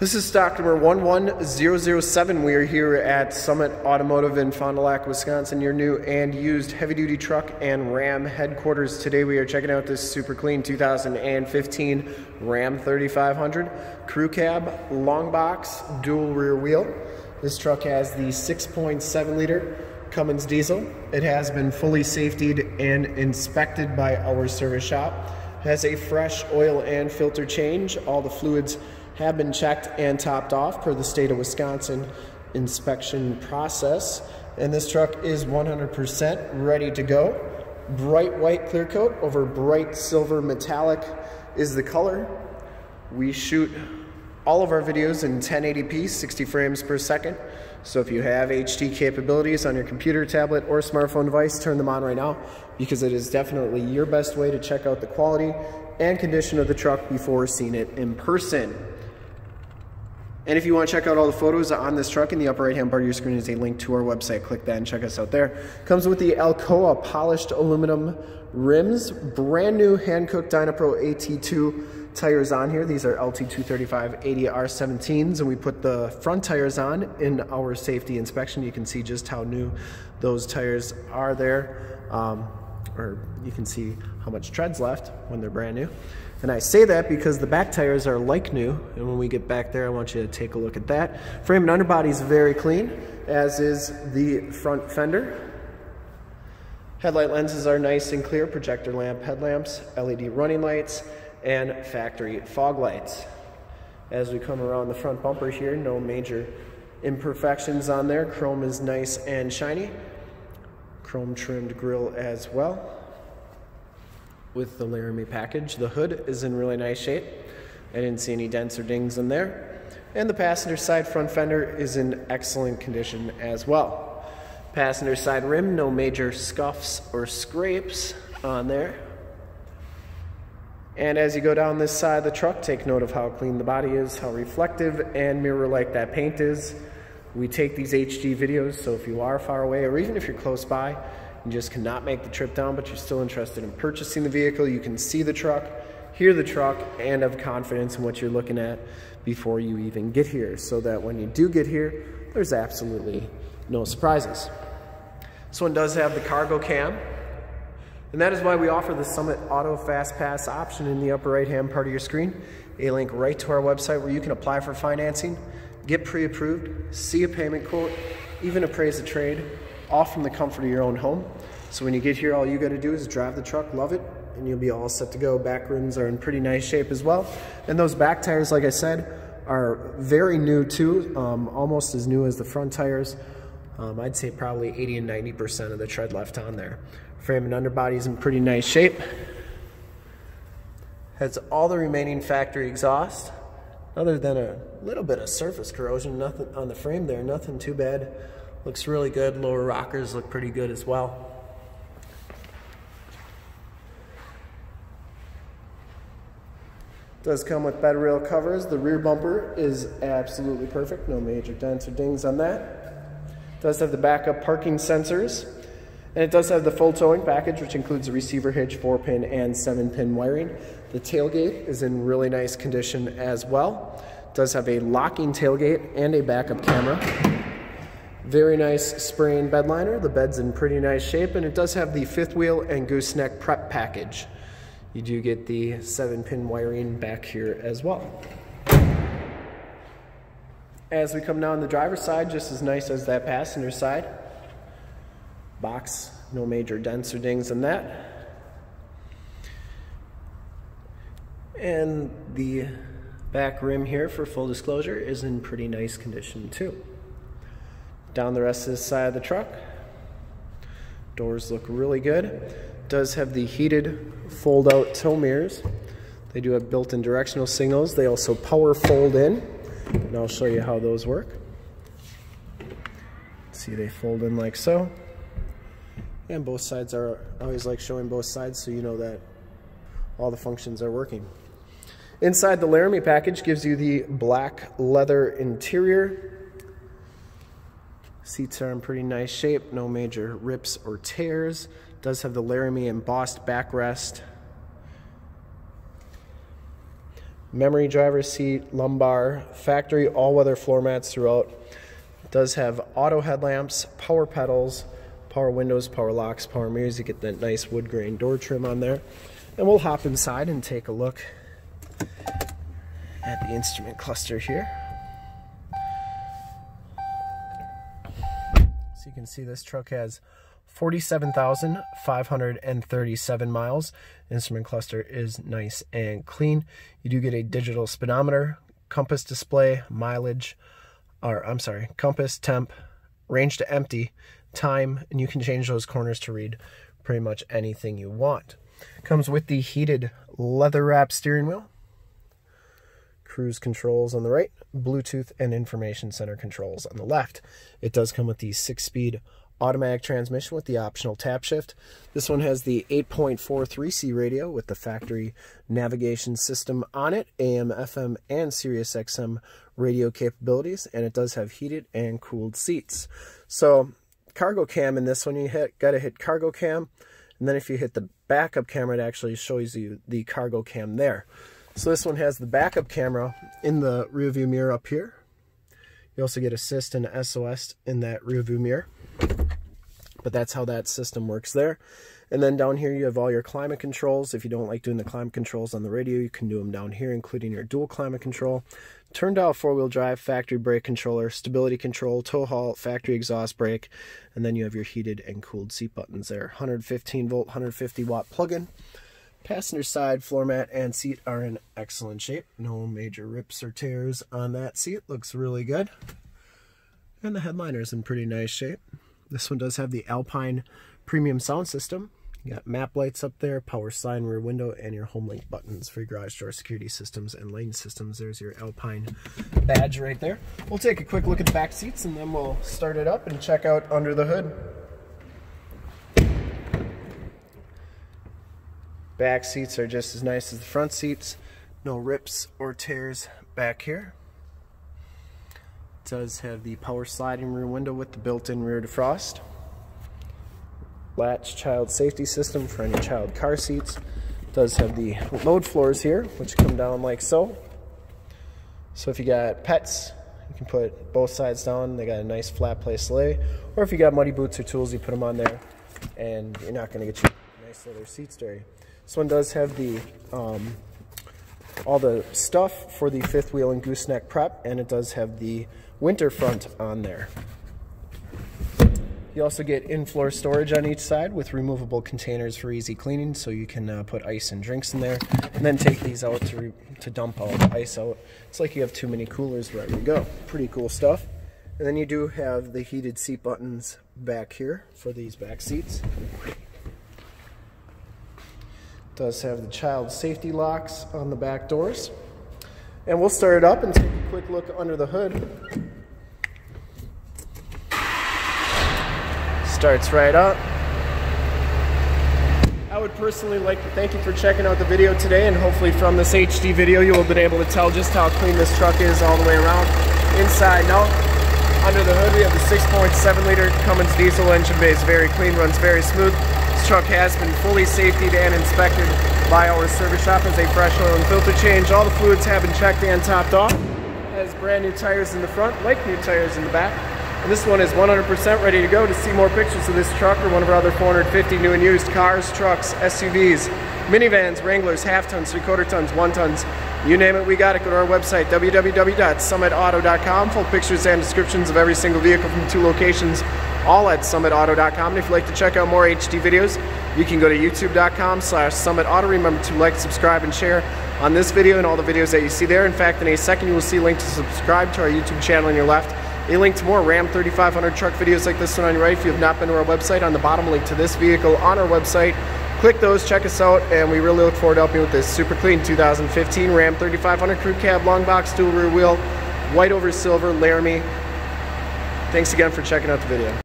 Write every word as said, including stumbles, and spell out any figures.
This is stock number one one zero zero seven. We are here at Summit Automotive in Fond du Lac, Wisconsin, your new and used heavy-duty truck and Ram headquarters. Today we are checking out this super clean two thousand fifteen Ram thirty-five hundred. Crew cab, long box, dual rear wheel. This truck has the six point seven liter Cummins diesel. It has been fully safetied and inspected by our service shop. It has a fresh oil and filter change. All the fluids have been checked and topped off per the state of Wisconsin inspection process. And this truck is one hundred percent ready to go. Bright white clear coat over bright silver metallic is the color. We shoot all of our videos in ten eighty p, sixty frames per second. So if you have H D capabilities on your computer, tablet, or smartphone device, turn them on right now, because it is definitely your best way to check out the quality and condition of the truck before seeing it in person. And if you want to check out all the photos on this truck, in the upper right hand part of your screen is a link to our website. Click that and check us out there. Comes with the Alcoa polished aluminum rims, brand new Hankook Dynapro A T two tires on here. These are L T two thirty-five eighty R seventeens, and we put the front tires on in our safety inspection. You can see just how new those tires are there, um, or you can see how much tread's left when they're brand new. And I say that because the back tires are like new, and when we get back there I want you to take a look at that. Frame and underbody is very clean, as is the front fender. Headlight lenses are nice and clear, projector lamp headlamps, L E D running lights, and factory fog lights. As we come around the front bumper here, no major imperfections on there. Chrome is nice and shiny. Chrome trimmed grille as well. With the Laramie package, the hood is in really nice shape. I didn't see any dents or dings in there. And the passenger side front fender is in excellent condition as well. Passenger side rim, no major scuffs or scrapes on there. And as you go down this side of the truck, take note of how clean the body is, how reflective and mirror-like that paint is. We take these H D videos, so if you are far away, or even if you're close by, you just cannot make the trip down, but you're still interested in purchasing the vehicle, you can see the truck, hear the truck, and have confidence in what you're looking at before you even get here, so that when you do get here, there's absolutely no surprises. This one does have the cargo cam, and that is why we offer the Summit Auto Fast Pass option in the upper right-hand part of your screen. A link right to our website where you can apply for financing, get pre-approved, see a payment quote, even appraise a trade, all from the comfort of your own home. So when you get here, all you gotta do is drive the truck, love it, and you'll be all set to go. Back rims are in pretty nice shape as well. And those back tires, like I said, are very new too, um, almost as new as the front tires. Um, I'd say probably eighty and ninety percent of the tread left on there. Frame and underbody is in pretty nice shape. Has all the remaining factory exhaust, other than a little bit of surface corrosion, nothing on the frame there, nothing too bad. Looks really good. Lower rockers look pretty good as well. Does come with bed rail covers. The rear bumper is absolutely perfect. No major dents or dings on that. Does have the backup parking sensors. And it does have the full towing package, which includes a receiver hitch, four pin, and seven pin wiring. The tailgate is in really nice condition as well. Does have a locking tailgate and a backup camera. Very nice spray and bed liner. The bed's in pretty nice shape, and it does have the fifth wheel and gooseneck prep package. You do get the seven pin wiring back here as well. As we come down the driver's side, just as nice as that passenger side. Box, no major dents or dings in that. And the back rim here, for full disclosure, is in pretty nice condition too. Down the rest of this side of the truck, doors look really good. Does have the heated fold out tow mirrors. They do have built-in directional signals. They also power fold in, and I'll show you how those work. See, they fold in like so, and both sides are, I always like showing both sides so you know that all the functions are working. Inside, the Laramie package gives you the black leather interior. Seats are in pretty nice shape, no major rips or tears. Does have the Laramie embossed backrest. memory driver seat, lumbar, factory all-weather floor mats throughout. It does have auto headlamps, power pedals, power windows, power locks, power mirrors. You get that nice wood grain door trim on there. And we'll hop inside and take a look at the instrument cluster here. So you can see this truck has forty-seven thousand five hundred thirty-seven miles. Instrument cluster is nice and clean. You do get a digital speedometer, compass display, mileage, or I'm sorry, compass, temp, range to empty, time, and you can change those corners to read pretty much anything you want. Comes with the heated leather wrap steering wheel, cruise controls on the right, Bluetooth and information center controls on the left. It does come with the six-speed automatic transmission with the optional tap shift. This one has the eight point four three C radio with the factory navigation system on it, A M F M and Sirius X M radio capabilities, and it does have heated and cooled seats. So cargo cam in this one, you hit, gotta hit cargo cam, and then if you hit the backup camera, it actually shows you the cargo cam there. So this one has the backup camera in the rear view mirror up here. You also get assist and S O S in that rear view mirror. But that's how that system works there. And then down here you have all your climate controls. If you don't like doing the climate controls on the radio, you can do them down here, including your dual climate control, turn dial four-wheel drive, factory brake controller, stability control, tow haul, factory exhaust brake, and then you have your heated and cooled seat buttons there. one hundred fifteen volt, one hundred fifty watt plug-in. Passenger side floor mat and seat are in excellent shape. No major rips or tears on that seat. Looks really good. And the headliner is in pretty nice shape. This one does have the Alpine premium sound system. You got map lights up there, power sign rear window, and your home link buttons for your garage door security systems and lane systems. There's your Alpine badge right there. We'll take a quick look at the back seats and then we'll start it up and check out under the hood. Back seats are just as nice as the front seats. No rips or tears back here. Does have the power sliding rear window with the built-in rear defrost, latch child safety system for any child car seats. Does have the load floors here, which come down like so. So if you got pets, you can put both sides down. They got a nice flat place to lay. Or if you got muddy boots or tools, you put them on there, and you're not going to get your nice leather seats dirty. This one does have the um, all the stuff for the fifth wheel and gooseneck prep, and it does have the winter front on there. You also get in-floor storage on each side with removable containers for easy cleaning, so you can uh, put ice and drinks in there and then take these out to, re to dump all the ice out. It's like you have too many coolers wherever you go. Pretty cool stuff. And then you do have the heated seat buttons back here for these back seats. Does have the child safety locks on the back doors. And we'll start it up and take a quick look under the hood. Starts right up. I would personally like to thank you for checking out the video today, and hopefully from this H D video you will be able to tell just how clean this truck is all the way around, inside and out. Under the hood we have the six point seven liter Cummins diesel engine bay. It's very clean, runs very smooth. This truck has been fully safetied and inspected by our service shop. As a fresh oil and filter change. All the fluids have been checked and topped off. It has brand new tires in the front, like new tires in the back. And this one is one hundred percent ready to go. To see more pictures of this truck or one of our other four hundred fifty new and used cars, trucks, S U Vs, minivans, Wranglers, half tons, three quarter tons, one tons, you name it, we got it. Go to our website, w w w dot summit auto dot com. Full pictures and descriptions of every single vehicle from two locations, all at summit auto dot com. And if you'd like to check out more H D videos, you can go to youtube dot com slash summit auto. Remember to like, subscribe, and share on this video and all the videos that you see there. In fact, in a second, you will see a link to subscribe to our YouTube channel on your left, a link to more Ram thirty-five hundred truck videos like this one on your right. If you have not been to our website, on the bottom, link to this vehicle on our website. Click those, check us out, and we really look forward to helping you with this super clean two thousand fifteen Ram thirty-five hundred crew cab, long box, dual rear wheel, white over silver, Laramie. Thanks again for checking out the video.